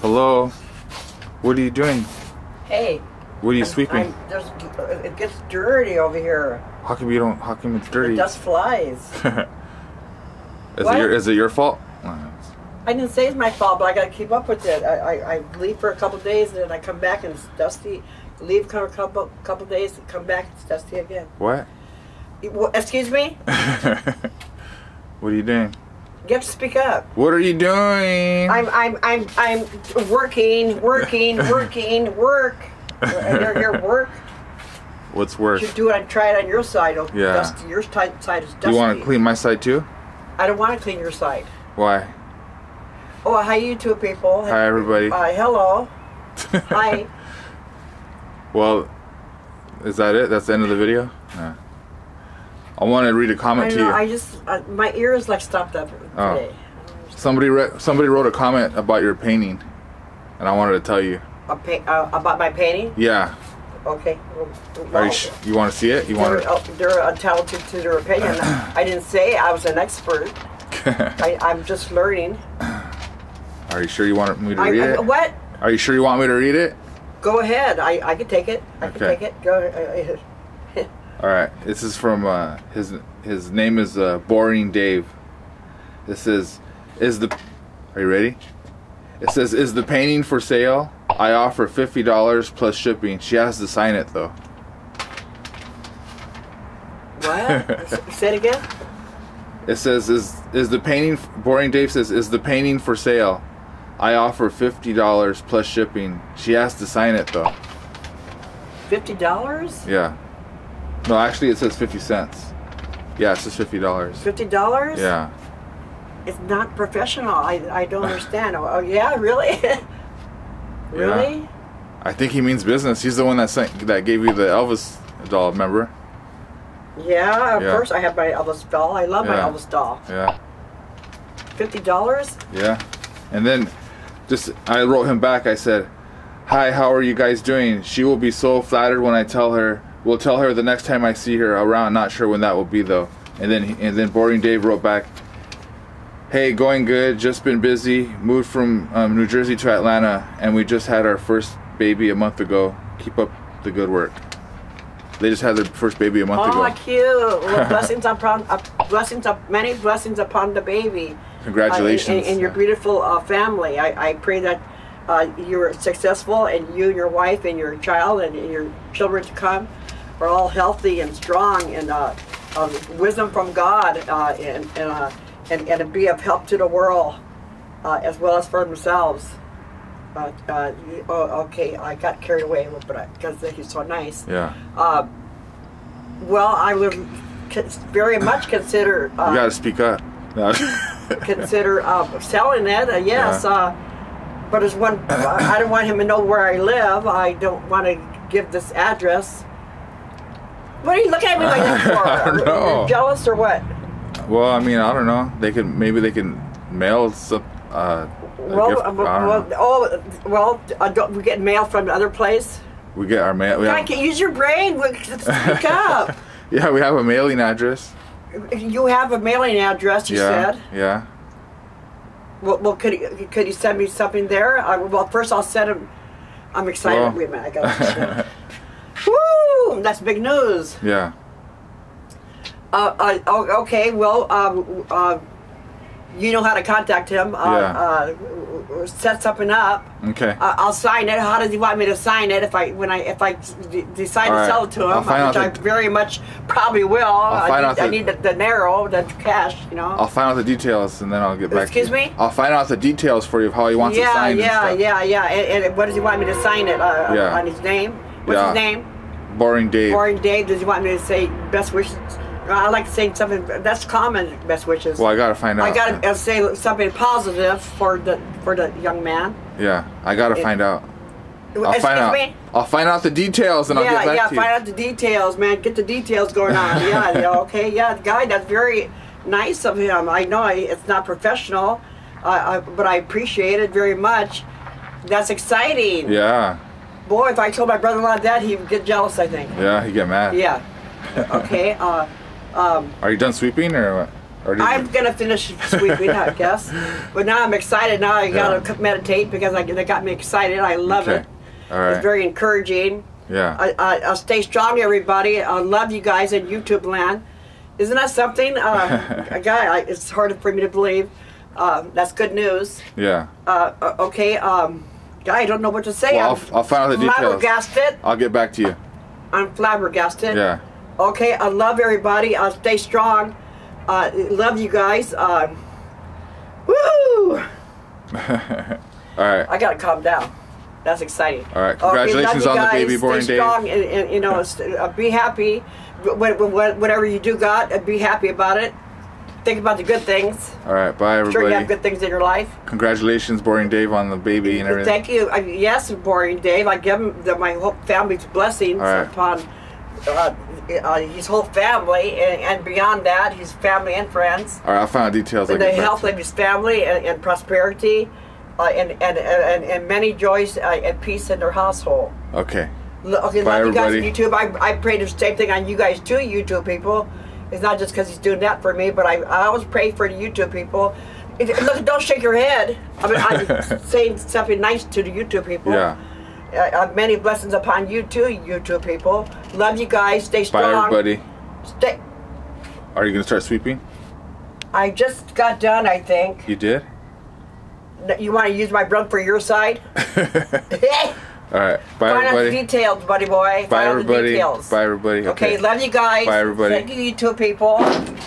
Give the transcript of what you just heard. Hello? What are you doing? Hey. What are you sweeping? It gets dirty over here. How come you don't? How come it's dirty? It just flies. Is it your fault? No. I didn't say it's my fault, but I gotta keep up with it. I leave for a couple of days and then I come back and it's dusty. Leave for a couple of days and come back and it's dusty again. What? Excuse me? What are you doing? You have to speak up. What are you doing? I'm working. Your work. What's work? You do it and try it on your side. Yeah. Dusty. Your side is dusty. You want to clean my side too? I don't want to clean your side. Why? Oh, hi YouTube people. Hi everybody. Hello. Hi. Well, is that it? That's the end of the video? No. I want to read a comment to you. I just my ears like stopped up today. Oh. Somebody wrote a comment about your painting, and I wanted to tell you. About my painting? Yeah. Okay. Well, you want to see it? They're entitled to their opinion. I didn't say I was an expert. I'm just learning. Are you sure you want me to read it? What? Are you sure you want me to read it? Go ahead. I can take it. I can take it. Go ahead. All right. This is from his name is Boring Dave. This Are you ready? It says, "Is the painting for sale? I offer $50 plus shipping." She has to sign it though. What? Say it again. It says, "Is the painting?" Boring Dave says, "Is the painting for sale? I offer $50 plus shipping." She has to sign it though. $50? Yeah. No, actually, it says 50 cents. Yeah, it says $50. $50? Yeah. It's not professional. I don't understand. Oh yeah, really? Really? Yeah. I think he means business. He's the one that gave you the Elvis doll. Remember? Yeah, of course. I have my Elvis doll. I love my Elvis doll. Yeah. $50? Yeah. And then, I wrote him back. I said, "Hi, how are you guys doing? She will be so flattered when I tell her. We'll tell her the next time I see her around. Not sure when that will be though." And then Boring Dave wrote back, "Hey, going good. Just been busy. Moved from New Jersey to Atlanta, and we just had our first baby a month ago. Keep up the good work." They just had their first baby a month ago. Oh, cute! Well, many blessings upon the baby. Congratulations! And your beautiful family. I pray that you're successful, and you and your wife and your child and your children to come are all healthy and strong, and wisdom from God, and be of help to the world, as well as for themselves. Okay, I got carried away a little bit because he's so nice. Yeah. Well, I would very much consider. You gotta speak up. No. Consider selling it. Yes. Yeah. But as one, I don't want him to know where I live. I don't want to give this address. What are you looking at me like that for? I don't know. Are you jealous or what? Well, I mean, I don't know. Maybe they can mail some. Well, we get mail from another place. We get our mail. I can use your brain. Speak up. Yeah, we have a mailing address. You have a mailing address. You said. Yeah. Well, could you send me something there? Well, first I'll send him. I'm excited. Well. Wait a minute, I got. Woo! That's big news. Yeah. Okay. Well, you know how to contact him. Set something up. Okay. I'll sign it. How does he want me to sign it? If I decide to sell it to him, which I very much probably will. I need the narrow, the cash. You know. I'll find out the details and then I'll get back. Excuse me. I'll find out the details for you of how he wants it signed. Yeah. And what does he want me to sign it? On his name. What's his name? Boring Dave. Boring Dave. Does he want me to say best wishes? I like saying something that's common. Best wishes. Well, I gotta find out. I gotta say something positive for the young man. Yeah, I gotta find out. Excuse me? I'll find out the details and I'll get back to you. Yeah, find out the details, man. Get the details going on. Okay. Yeah, guy, that's very nice of him. I know it's not professional, but I appreciate it very much. That's exciting. Yeah. Boy, if I told my brother-in-law that, he would get jealous, I think. Yeah, he'd get mad. Yeah. Okay. Are you done sweeping or what? I'm gonna finish Sweet Green Nut, yes. But now I'm excited. Now I gotta meditate because they got me excited. I love it. All right. It's very encouraging. Yeah. I'll stay strong, everybody. I love you guys in YouTube land. Isn't that something? It's hard for me to believe. That's good news. Yeah. I don't know what to say. Well, I'll find out the details. Flabbergasted. I'll get back to you. I'm flabbergasted. Yeah. Okay. I love everybody. I'll stay strong. Love you guys. Woo! All right. I gotta calm down. That's exciting. All right. Congratulations on the baby born, Dave. Stay strong and you know, be happy. Whatever you do, God, be happy about it. Think about the good things. All right, bye everybody. Sure, you have good things in your life. Congratulations, Boring Dave, on the baby and everything. Thank you. Yes, Boring Dave. I give him my whole family's blessings upon his whole family and beyond that, his family and friends. All right, I'll find out details. The health of his family and prosperity and many joys and peace in their household. Okay. Okay, bye, love you guys on YouTube. I pray the same thing on you guys too, YouTube people. It's not just because he's doing that for me, but I always pray for the YouTube people. Look, don't shake your head. I mean, I'm saying something nice to the YouTube people. Yeah. Many blessings upon you too, YouTube people. Love you guys. Stay strong. Bye, everybody. Stay. Are you gonna start sweeping? I just got done, I think. You did? You want to use my brother for your side? All right. Bye, everybody. Find out the details, buddy boy. Bye, everybody. Bye, everybody. Okay, love you guys. Bye, everybody. Thank you, YouTube people.